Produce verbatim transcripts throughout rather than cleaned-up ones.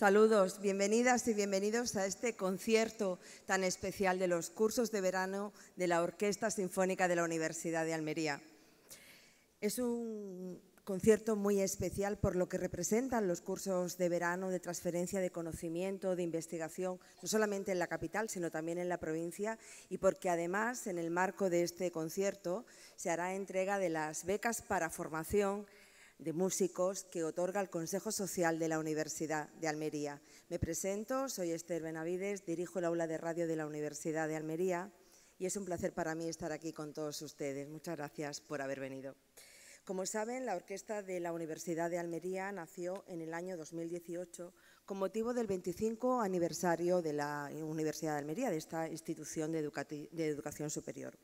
Saludos, bienvenidas y bienvenidos a este concierto tan especial de los cursos de verano de la Orquesta Sinfónica de la Universidad de Almería. Es un concierto muy especial por lo que representan los cursos de verano de transferencia de conocimiento, de investigación, no solamente en la capital, sino también en la provincia, y porque además, en el marco de este concierto, se hará entrega de las becas para formación de músicos que otorga el Consejo Social de la Universidad de Almería. Me presento, soy Esther Benavides, dirijo el aula de radio de la Universidad de Almería y es un placer para mí estar aquí con todos ustedes. Muchas gracias por haber venido. Como saben, la Orquesta de la Universidad de Almería nació en el año dos mil dieciocho con motivo del veinticinco aniversario de la Universidad de Almería, de esta institución de, de educación superior.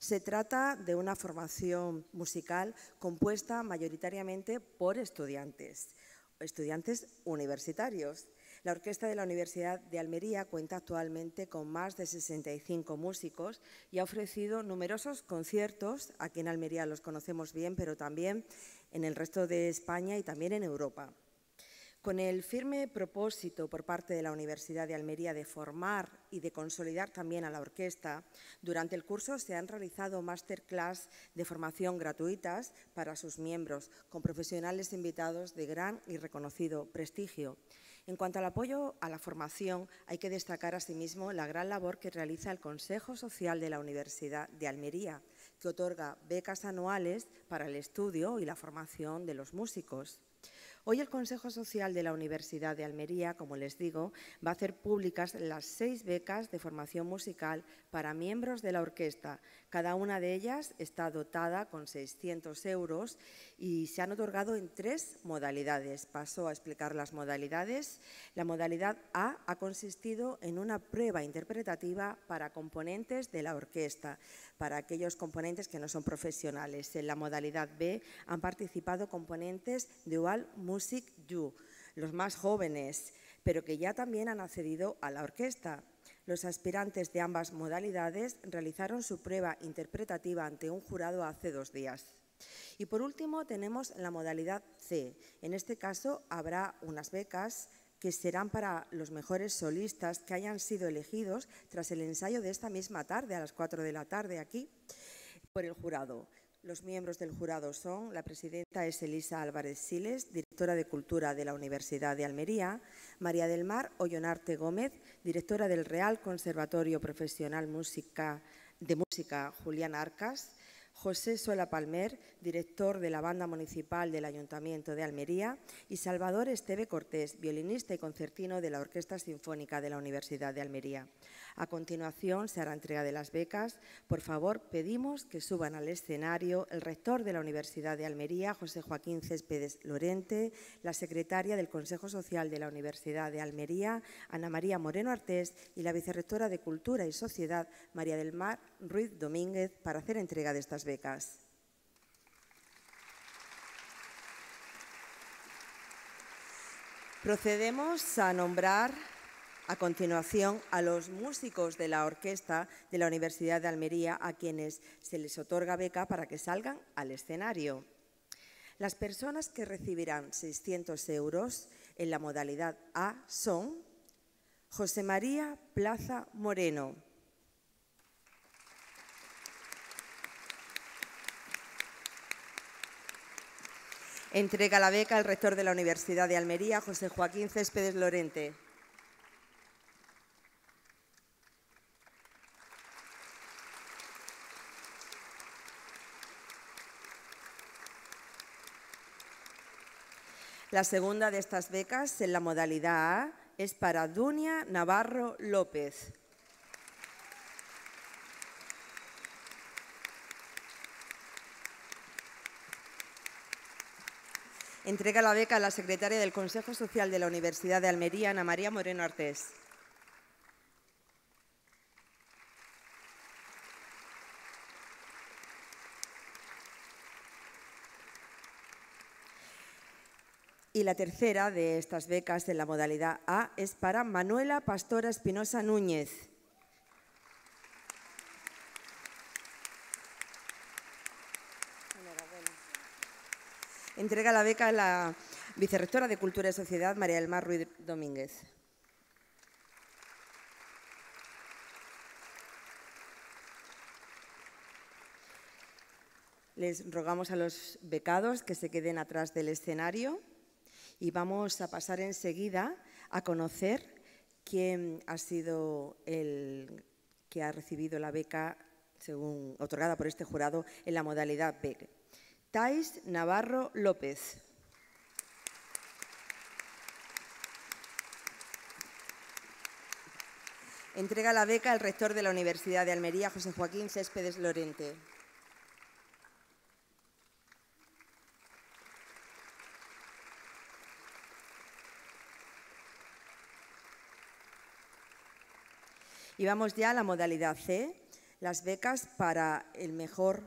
Se trata de una formación musical compuesta mayoritariamente por estudiantes, estudiantes universitarios. La Orquesta de la Universidad de Almería cuenta actualmente con más de sesenta y cinco músicos y ha ofrecido numerosos conciertos, aquí en Almería los conocemos bien, pero también en el resto de España y también en Europa. Con el firme propósito por parte de la Universidad de Almería de formar y de consolidar también a la orquesta, durante el curso se han realizado masterclass de formación gratuitas para sus miembros, con profesionales invitados de gran y reconocido prestigio. En cuanto al apoyo a la formación, hay que destacar asimismo la gran labor que realiza el Consejo Social de la Universidad de Almería, que otorga becas anuales para el estudio y la formación de los músicos. Hoy el Consejo Social de la Universidad de Almería, como les digo, va a hacer públicas las seis becas de formación musical para miembros de la orquesta. Cada una de ellas está dotada con seiscientos euros y se han otorgado en tres modalidades. Paso a explicar las modalidades. La modalidad A ha consistido en una prueba interpretativa para componentes de la orquesta, para aquellos componentes que no son profesionales. En la modalidad B han participado componentes de Dual Music You, los más jóvenes, pero que ya también han accedido a la orquesta. Los aspirantes de ambas modalidades realizaron su prueba interpretativa ante un jurado hace dos días. Y por último tenemos la modalidad C. En este caso habrá unas becas que serán para los mejores solistas que hayan sido elegidos tras el ensayo de esta misma tarde, a las cuatro de la tarde aquí, por el jurado. Los miembros del jurado son, la presidenta es Elisa Álvarez Siles, directora de Cultura de la Universidad de Almería, María del Mar Ollonarte Gómez, directora del Real Conservatorio Profesional de Música Julián Arcas, José Sola Palmer, director de la Banda Municipal del Ayuntamiento de Almería, y Salvador Esteve Cortés, violinista y concertino de la Orquesta Sinfónica de la Universidad de Almería. A continuación se hará entrega de las becas. Por favor, pedimos que suban al escenario el rector de la Universidad de Almería, José Joaquín Céspedes Lorente, la secretaria del Consejo Social de la Universidad de Almería, Ana María Moreno Artés, y la vicerrectora de Cultura y Sociedad, María del Mar Ruiz Domínguez, para hacer entrega de estas becas. Procedemos a nombrar a continuación a los músicos de la Orquesta de la Universidad de Almería a quienes se les otorga beca para que salgan al escenario. Las personas que recibirán seiscientos euros en la modalidad A son José María Plaza Moreno, entrega la beca al rector de la Universidad de Almería, José Joaquín Céspedes Lorente. La segunda de estas becas, en la modalidad A, es para Dunia Navarro López. Entrega la beca a la secretaria del Consejo Social de la Universidad de Almería, Ana María Moreno Artés. Y la tercera de estas becas en la modalidad A es para Manuela Pastora Espinosa Núñez. Entrega la beca a la Vicerrectora de Cultura y Sociedad, María del Mar Ruiz Domínguez. Les rogamos a los becados que se queden atrás del escenario y vamos a pasar enseguida a conocer quién ha sido el que ha recibido la beca según otorgada por este jurado en la modalidad B. Taiz Navarro López. Entrega la beca al rector de la Universidad de Almería, José Joaquín Céspedes Lorente. Y vamos ya a la modalidad C, las becas para el mejor,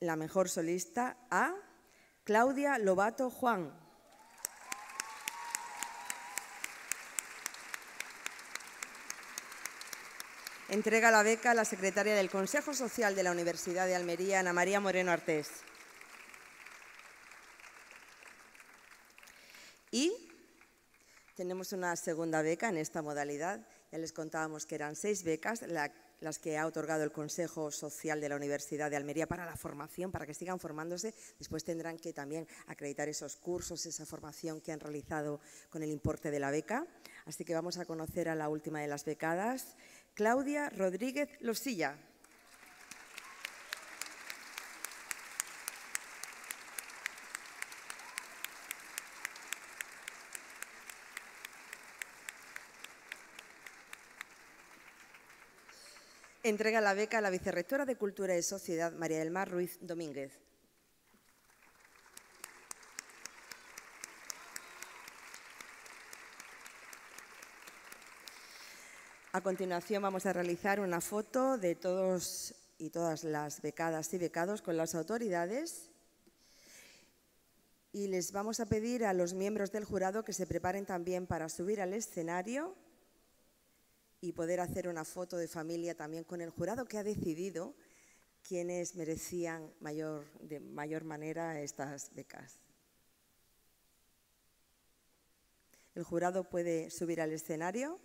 la mejor solista A, Claudia Lobato Juan. Entrega la beca a la secretaria del Consejo Social de la Universidad de Almería, Ana María Moreno Artés. Y tenemos una segunda beca en esta modalidad. Ya les contábamos que eran seis becas la, las que ha otorgado el Consejo Social de la Universidad de Almería para la formación, para que sigan formándose. Después tendrán que también acreditar esos cursos, esa formación que han realizado con el importe de la beca. Así que vamos a conocer a la última de las becadas, Claudia Rodríguez Losilla. Entrega la beca a la vicerrectora de Cultura y Sociedad, María del Mar Ruiz Domínguez. A continuación vamos a realizar una foto de todos y todas las becadas y becados con las autoridades y les vamos a pedir a los miembros del jurado que se preparen también para subir al escenario y poder hacer una foto de familia también con el jurado que ha decidido quiénes merecían mayor, de mayor manera estas becas. El jurado puede subir al escenario.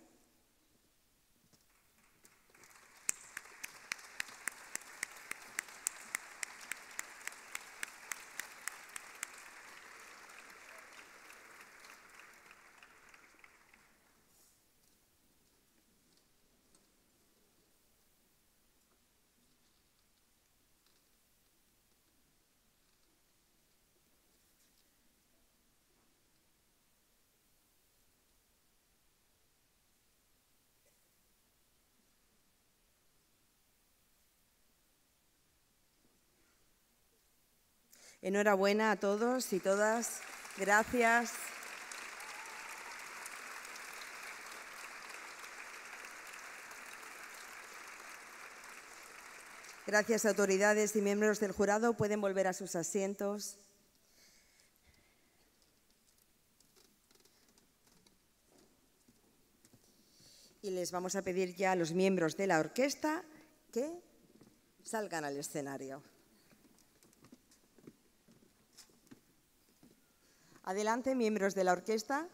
Enhorabuena a todos y todas. Gracias. Gracias, autoridades y miembros del jurado. Pueden volver a sus asientos. Y les vamos a pedir ya a los miembros de la orquesta que salgan al escenario. Adelante, miembros de la orquesta.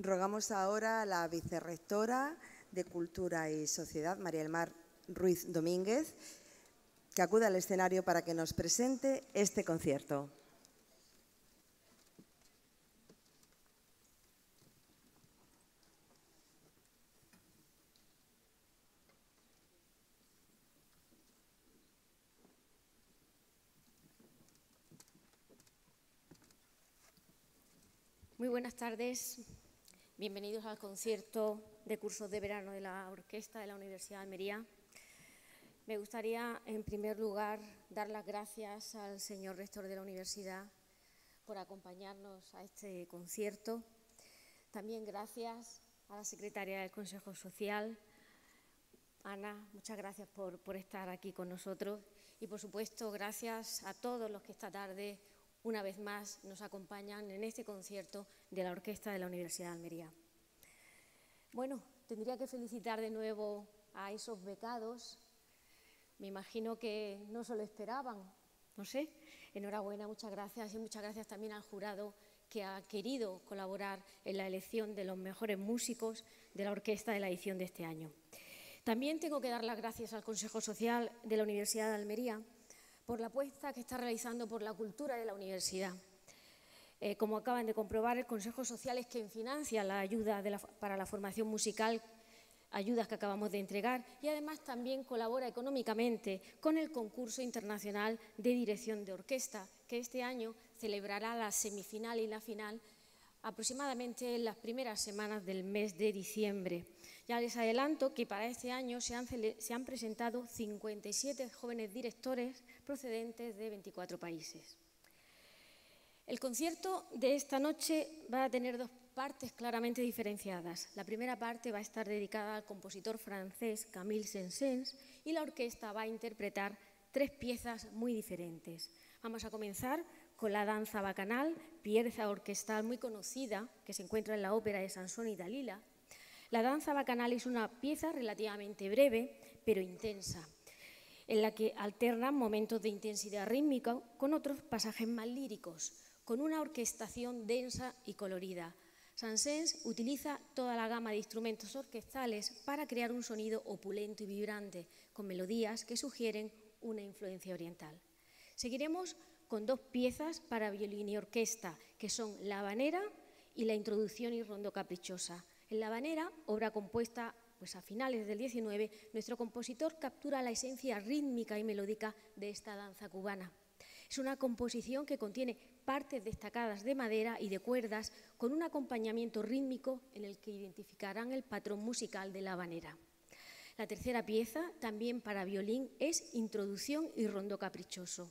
Rogamos ahora a la vicerrectora de Cultura y Sociedad, María del Mar Ruiz Domínguez, que acuda al escenario para que nos presente este concierto. Muy buenas tardes, bienvenidos al concierto de cursos de verano de la Orquesta de la Universidad de Almería. Me gustaría, en primer lugar, dar las gracias al señor rector de la universidad por acompañarnos a este concierto. También gracias a la secretaria del Consejo Social, Ana, muchas gracias por, por estar aquí con nosotros. Y, por supuesto, gracias a todos los que esta tarde una vez más nos acompañan en este concierto de la Orquesta de la Universidad de Almería. Bueno, tendría que felicitar de nuevo a esos becados. Me imagino que no se lo esperaban, no sé. Enhorabuena, muchas gracias. Y muchas gracias también al jurado que ha querido colaborar en la elección de los mejores músicos de la orquesta de la edición de este año. También tengo que dar las gracias al Consejo Social de la Universidad de Almería por la apuesta que está realizando por la cultura de la universidad. Eh, como acaban de comprobar, el Consejo Social es quien financia la ayuda de la, para la formación musical, ayudas que acabamos de entregar, y además también colabora económicamente con el concurso internacional de dirección de orquesta, que este año celebrará la semifinal y la final aproximadamente en las primeras semanas del mes de diciembre. Ya les adelanto que para este año se han, se han presentado cincuenta y siete jóvenes directores procedentes de veinticuatro países. El concierto de esta noche va a tener dos partes claramente diferenciadas. La primera parte va a estar dedicada al compositor francés Camille Saint-Saëns y la orquesta va a interpretar tres piezas muy diferentes. Vamos a comenzar con la danza bacanal, pieza orquestal muy conocida que se encuentra en la ópera de Sansón y Dalila. La danza bacanal es una pieza relativamente breve, pero intensa, en la que alternan momentos de intensidad rítmica con otros pasajes más líricos, con una orquestación densa y colorida. Saint-Saëns utiliza toda la gama de instrumentos orquestales para crear un sonido opulento y vibrante, con melodías que sugieren una influencia oriental. Seguiremos con dos piezas para violín y orquesta, que son La Habanera y La Introducción y Rondo Caprichosa. En La Habanera, obra compuesta pues, a finales del diecinueve, nuestro compositor captura la esencia rítmica y melódica de esta danza cubana. Es una composición que contiene partes destacadas de madera y de cuerdas, con un acompañamiento rítmico en el que identificarán el patrón musical de La Habanera. La tercera pieza, también para violín, es Introducción y Rondo Caprichoso.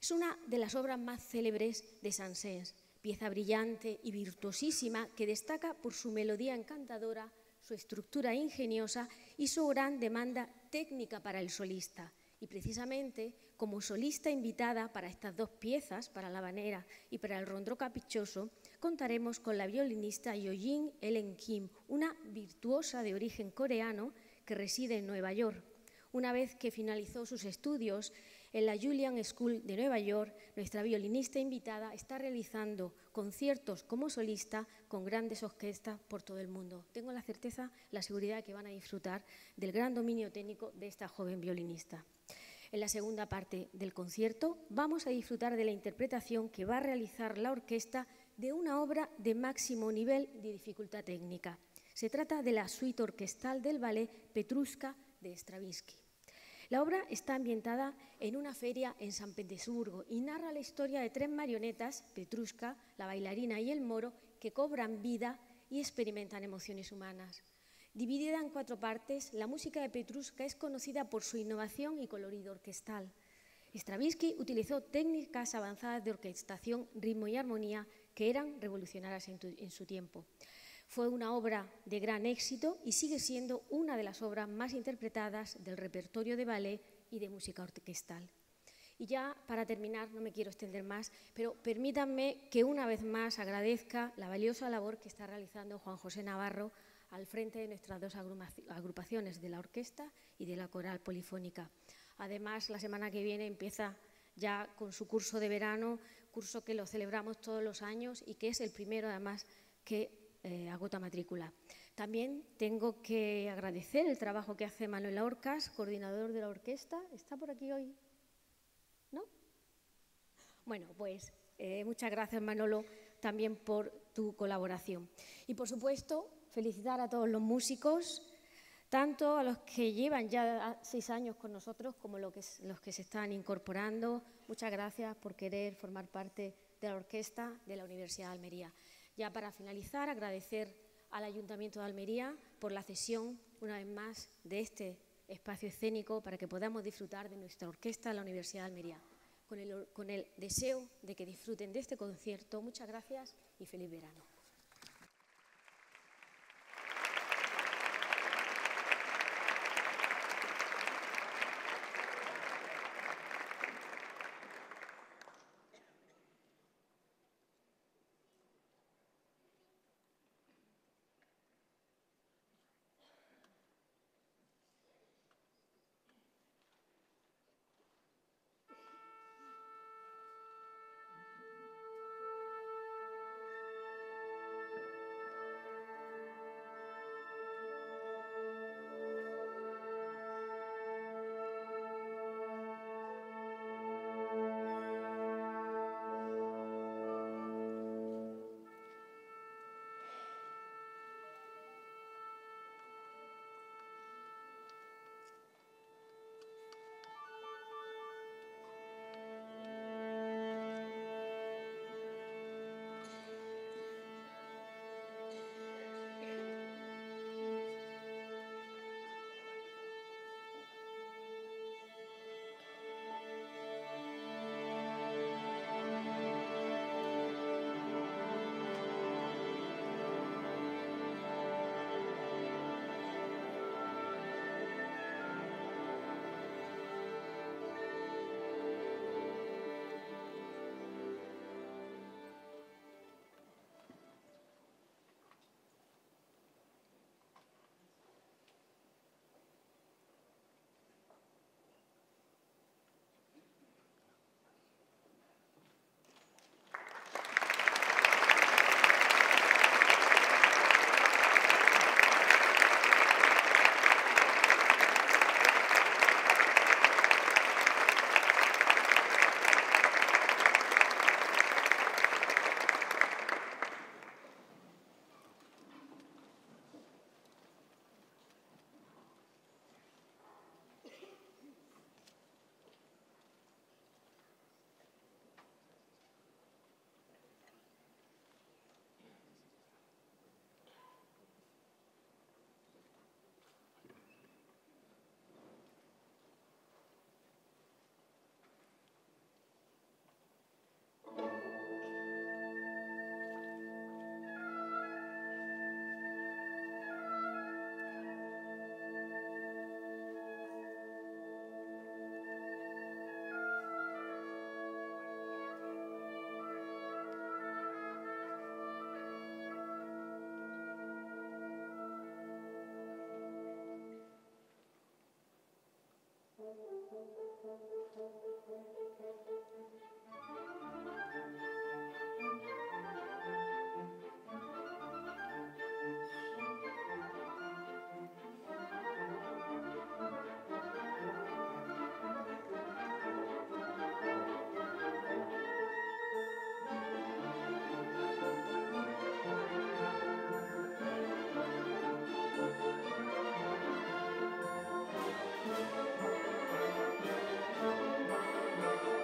Es una de las obras más célebres de Saint-Saëns, pieza brillante y virtuosísima que destaca por su melodía encantadora, su estructura ingeniosa y su gran demanda técnica para el solista. Y precisamente, como solista invitada para estas dos piezas, para La Habanera y para el Rondo Caprichoso, contaremos con la violinista Hyojin Ellen Kim, una virtuosa de origen coreano que reside en Nueva York. Una vez que finalizó sus estudios en la Juilliard School de Nueva York, nuestra violinista invitada está realizando conciertos como solista con grandes orquestas por todo el mundo. Tengo la certeza, la seguridad que van a disfrutar del gran dominio técnico de esta joven violinista. En la segunda parte del concierto vamos a disfrutar de la interpretación que va a realizar la orquesta de una obra de máximo nivel de dificultad técnica. Se trata de la suite orquestal del ballet Petrushka de Stravinsky. La obra está ambientada en una feria en San Petersburgo y narra la historia de tres marionetas, Petrushka, la bailarina y el moro, que cobran vida y experimentan emociones humanas. Dividida en cuatro partes, la música de Petrushka es conocida por su innovación y colorido orquestal. Stravinsky utilizó técnicas avanzadas de orquestación, ritmo y armonía que eran revolucionarias en, en su tiempo. Fue una obra de gran éxito y sigue siendo una de las obras más interpretadas del repertorio de ballet y de música orquestal. Y ya para terminar, no me quiero extender más, pero permítanme que una vez más agradezca la valiosa labor que está realizando Juan José Navarro al frente de nuestras dos agrupaciones, de la orquesta y de la coral polifónica. Además, la semana que viene empieza ya con su curso de verano, curso que lo celebramos todos los años y que es el primero además que Eh, agota matrícula. También tengo que agradecer el trabajo que hace Manuel Orcas, coordinador de la orquesta. ¿Está por aquí hoy? ¿No? Bueno, pues eh, muchas gracias, Manolo, también por tu colaboración. Y, por supuesto, felicitar a todos los músicos, tanto a los que llevan ya seis años con nosotros como los que, los que se están incorporando. Muchas gracias por querer formar parte de la orquesta de la Universidad de Almería. Ya para finalizar, agradecer al Ayuntamiento de Almería por la cesión, una vez más, de este espacio escénico para que podamos disfrutar de nuestra orquesta de la Universidad de Almería. Con el, con el deseo de que disfruten de este concierto, muchas gracias y feliz verano. Thank you.